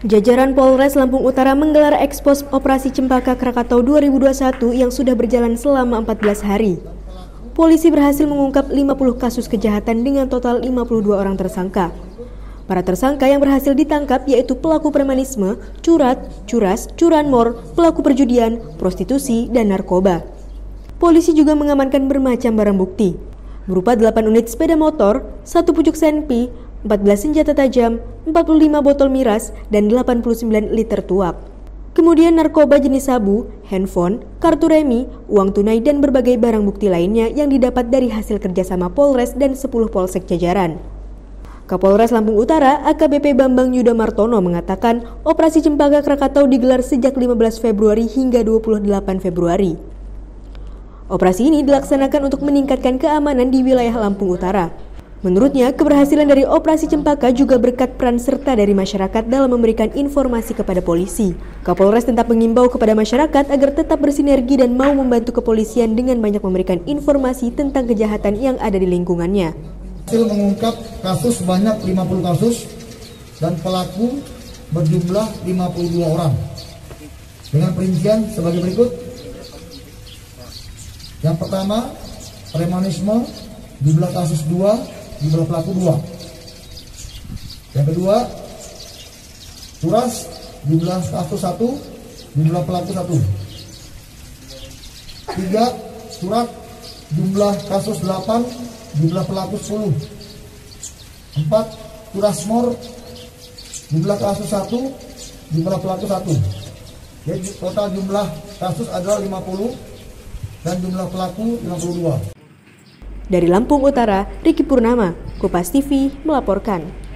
Jajaran Polres Lampung Utara menggelar ekspos Operasi Cempaka Krakatau 2021 yang sudah berjalan selama 14 hari. Polisi berhasil mengungkap 50 kasus kejahatan dengan total 52 orang tersangka. Para tersangka yang berhasil ditangkap yaitu pelaku premanisme, curat, curas, curanmor, pelaku perjudian, prostitusi, dan narkoba. Polisi juga mengamankan bermacam barang bukti, berupa 8 unit sepeda motor, 1 pucuk senpi, 14 senjata tajam, 45 botol miras, dan 89 liter tuak. Kemudian narkoba jenis sabu, handphone, kartu remi, uang tunai, dan berbagai barang bukti lainnya yang didapat dari hasil kerjasama Polres dan 10 Polsek jajaran. Kapolres Lampung Utara AKBP Bambang Yudho Martono mengatakan Operasi Cempaka Krakatau digelar sejak 15 Februari hingga 28 Februari. Operasi ini dilaksanakan untuk meningkatkan keamanan di wilayah Lampung Utara. Menurutnya, keberhasilan dari Operasi Cempaka juga berkat peran serta dari masyarakat dalam memberikan informasi kepada polisi. Kapolres tetap mengimbau kepada masyarakat agar tetap bersinergi dan mau membantu kepolisian dengan banyak memberikan informasi tentang kejahatan yang ada di lingkungannya. Hasil mengungkap kasus banyak 50 kasus dan pelaku berjumlah 52 orang. Dengan perincian sebagai berikut. Yang pertama, premanisme, jumlah kasus 2. Jumlah pelaku 2. Yang kedua, curas, jumlah kasus 1, jumlah pelaku 1. 3, curat, jumlah kasus 8, jumlah pelaku 10. 4, curasmor, jumlah kasus 1, jumlah pelaku 1. Jadi total jumlah kasus adalah 50 dan jumlah pelaku 52. Dari Lampung Utara, Ricky Purnama, Kupas TV melaporkan.